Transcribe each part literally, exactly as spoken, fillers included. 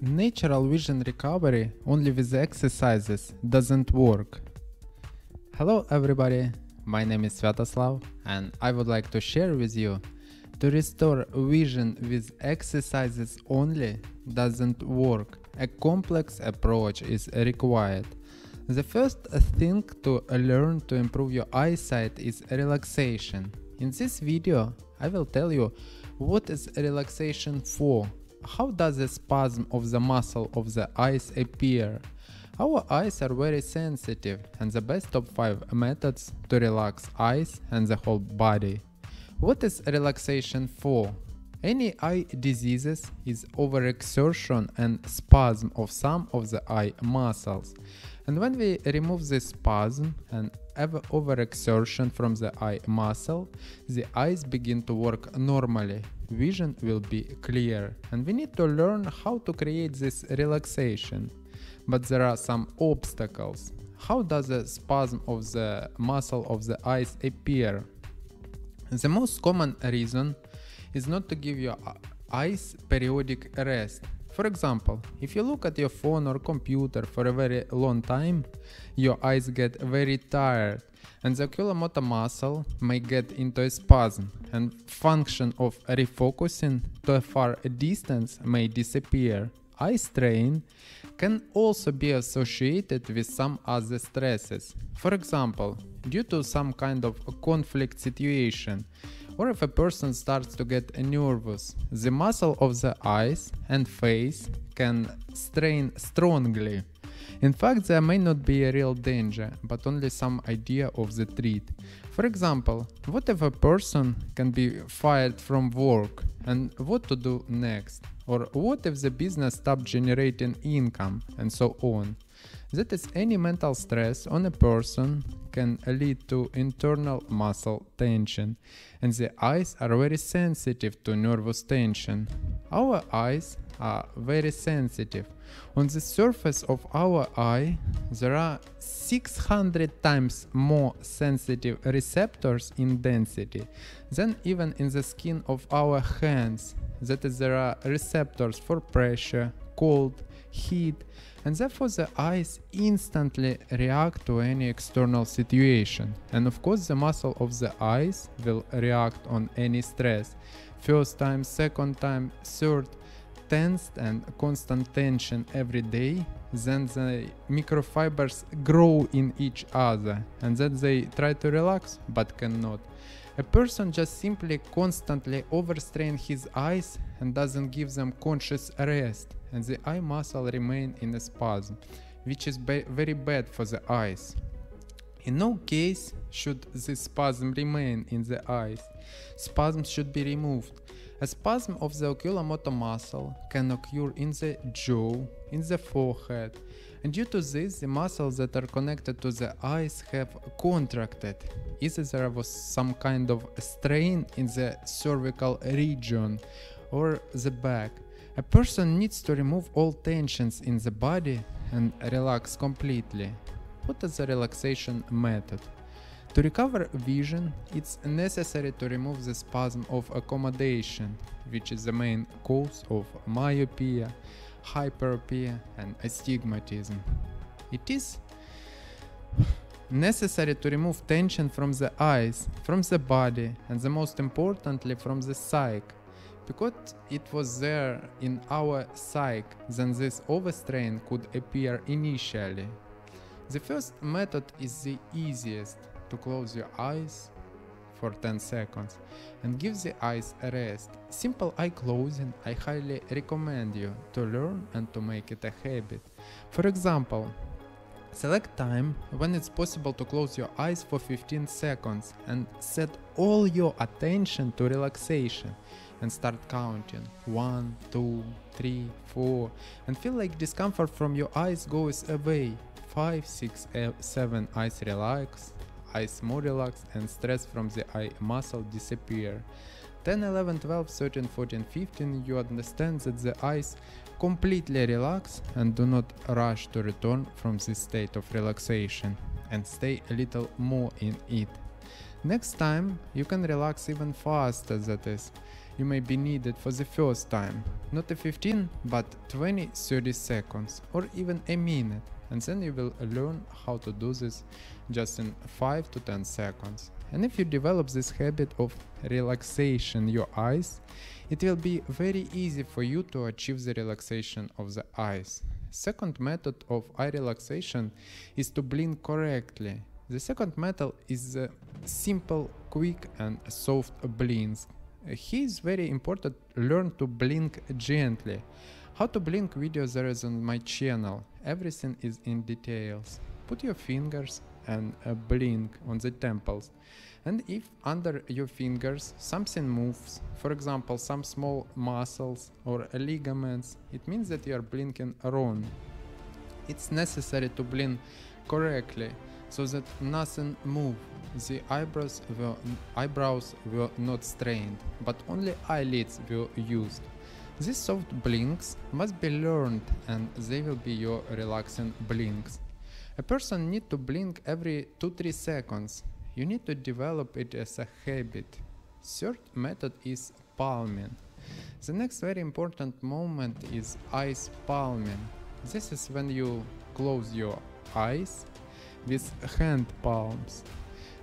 Natural vision recovery only with exercises doesn't work. Hello everybody, my name is Svetoslav and I would like to share with you to restore vision with exercises only doesn't work. A complex approach is required. The first thing to learn to improve your eyesight is relaxation. In this video I will tell you what is relaxation for. How does the spasm of the muscle of the eyes appear? Our eyes are very sensitive, and the best top five methods to relax eyes and the whole body. What is relaxation for? Any eye diseases is overexertion and spasm of some of the eye muscles. And when we remove this spasm and overexertion from the eye muscle, the eyes begin to work normally. Vision will be clear, and we need to learn how to create this relaxation. But there are some obstacles. How does the spasm of the muscle of the eyes appear? The most common reason is not to give your eyes periodic rest. For example, if you look at your phone or computer for a very long time, your eyes get very tired, and the oculomotor muscle may get into a spasm, and function of refocusing to a far distance may disappear. Eye strain can also be associated with some other stresses. For example, due to some kind of conflict situation, or if a person starts to get nervous, the muscle of the eyes and face can strain strongly. In fact, there may not be a real danger, but only some idea of the threat. For example, what if a person can be fired from work and what to do next? Or what if the business stops generating income and so on? That is, any mental stress on a person can lead to internal muscle tension, and the eyes are very sensitive to nervous tension. Our eyes are very sensitive. On the surface of our eye, there are six hundred times more sensitive receptors in density than even in the skin of our hands. That is, there are receptors for pressure, cold, heat, and therefore the eyes instantly react to any external situation. And of course the muscle of the eyes will react on any stress. First time, second time, third, tensed and constant tension every day, then the microfibers grow in each other, and then they try to relax but cannot. A person just simply constantly overstrains his eyes and doesn't give them conscious rest, and the eye muscle remain in a spasm, which is ba- very bad for the eyes. In no case should this spasm remain in the eyes. Spasms should be removed. A spasm of the oculomotor muscle can occur in the jaw, in the forehead, and due to this, the muscles that are connected to the eyes have contracted. Either there was some kind of strain in the cervical region or the back. A person needs to remove all tensions in the body and relax completely. What is the relaxation method? To recover vision, it's necessary to remove the spasm of accommodation, which is the main cause of myopia, hyperopia, and astigmatism. It is necessary to remove tension from the eyes, from the body, and the most importantly from the psyche. Because it was there in our psyche, then this overstrain could appear initially. The first method is the easiest: to close your eyes for ten seconds and give the eyes a rest. Simple eye closing I highly recommend you to learn and to make it a habit. For example, select time when it's possible to close your eyes for fifteen seconds and set all your attention to relaxation and start counting one, two, three, four, and feel like discomfort from your eyes goes away. Five, six, seven, eyes relax, eyes more relaxed, and stress from the eye muscle disappear. ten, eleven, twelve, thirteen, fourteen, fifteen, you understand that the eyes completely relax and do not rush to return from this state of relaxation and stay a little more in it. Next time you can relax even faster, that is, you may be needed for the first time, not a fifteen but twenty to thirty seconds or even a minute, and then you will learn how to do this just in five to ten seconds. And if you develop this habit of relaxation your eyes, it will be very easy for you to achieve the relaxation of the eyes. Second method of eye relaxation is to blink correctly. The second method is a simple, quick and soft blink. Here is very important, learn to blink gently. How to blink video there is on my channel, everything is in details. Put your fingers and blink on the temples, and if under your fingers something moves, for example some small muscles or ligaments, it means that you are blinking wrong. It's necessary to blink correctly so that nothing moves. The eyebrows were, eyebrows were not strained, but only eyelids were used. These soft blinks must be learned and they will be your relaxing blinks. A person needs to blink every two to three seconds. You need to develop it as a habit. Third method is palming. The next very important moment is eyes palming. This is when you close your eyes with hand palms.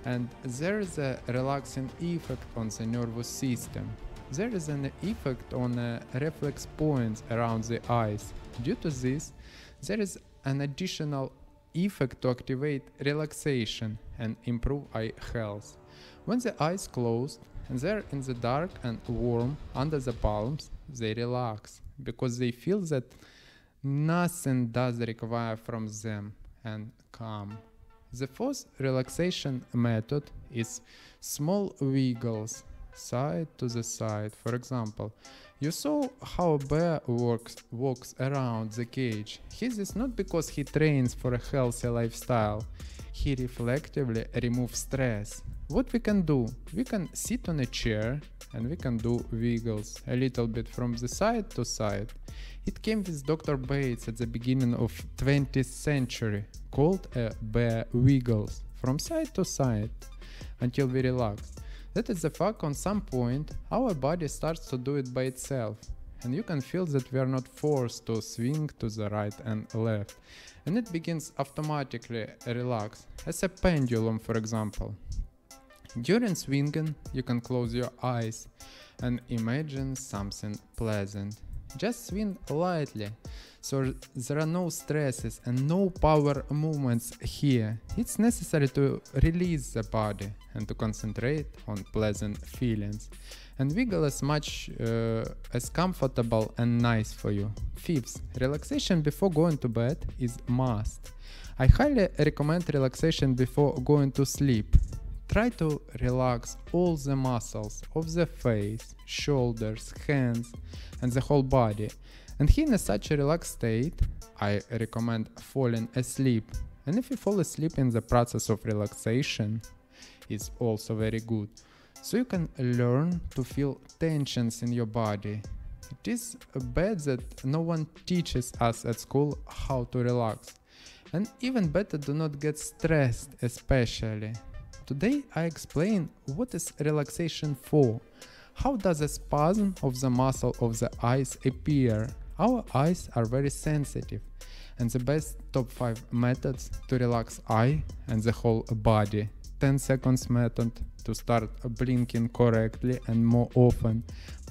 And there is a relaxing effect on the nervous system. There is an effect on uh, reflex points around the eyes. Due to this, there is an additional effect to activate relaxation and improve eye health. When the eyes closed and they're in the dark and warm under the palms, they relax because they feel that nothing does require from them and calm. The fourth relaxation method is small wiggles side to the side. For example, you saw how a bear walks, walks around the cage. He is not because he trains for a healthy lifestyle. He reflectively removes stress. What we can do? We can sit on a chair and we can do wiggles a little bit from the side to side. It came with Doctor Bates at the beginning of twentieth century, called a bear wiggles, from side to side until we relax. That is the fact on some point our body starts to do it by itself, and you can feel that we are not forced to swing to the right and left, and it begins automatically relax, as a pendulum for example. During swinging you can close your eyes and imagine something pleasant. Just swing lightly, so there are no stresses and no power movements here. It's necessary to release the body and to concentrate on pleasant feelings. And wiggle as much uh, as comfortable and nice for you. Fifth, relaxation before going to bed is must. I highly recommend relaxation before going to sleep. Try to relax all the muscles of the face, shoulders, hands and the whole body. And here in such a relaxed state, I recommend falling asleep. And if you fall asleep in the process of relaxation, it's also very good. So you can learn to feel tensions in your body. It is bad that no one teaches us at school how to relax. And even better, do not get stressed especially. Today I explain what is relaxation for, how does a spasm of the muscle of the eyes appear. Our eyes are very sensitive, and the best top five methods to relax eye and the whole body. ten seconds method to start blinking correctly and more often,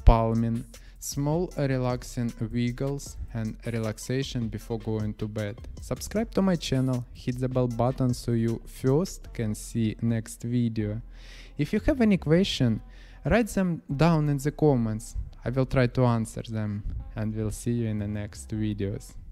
palming, small relaxing wiggles and relaxation before going to bed. Subscribe to my channel, hit the bell button so you first can see next video. If you have any question, write them down in the comments. I will try to answer them, and we'll see you in the next videos.